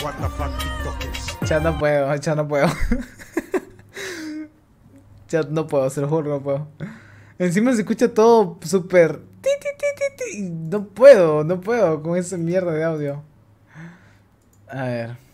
What the fuck TikTokers. Ya no puedo. Ya no puedo, se lo juro, no puedo. Encima se escucha todo súper... No puedo con esa mierda de audio. A ver...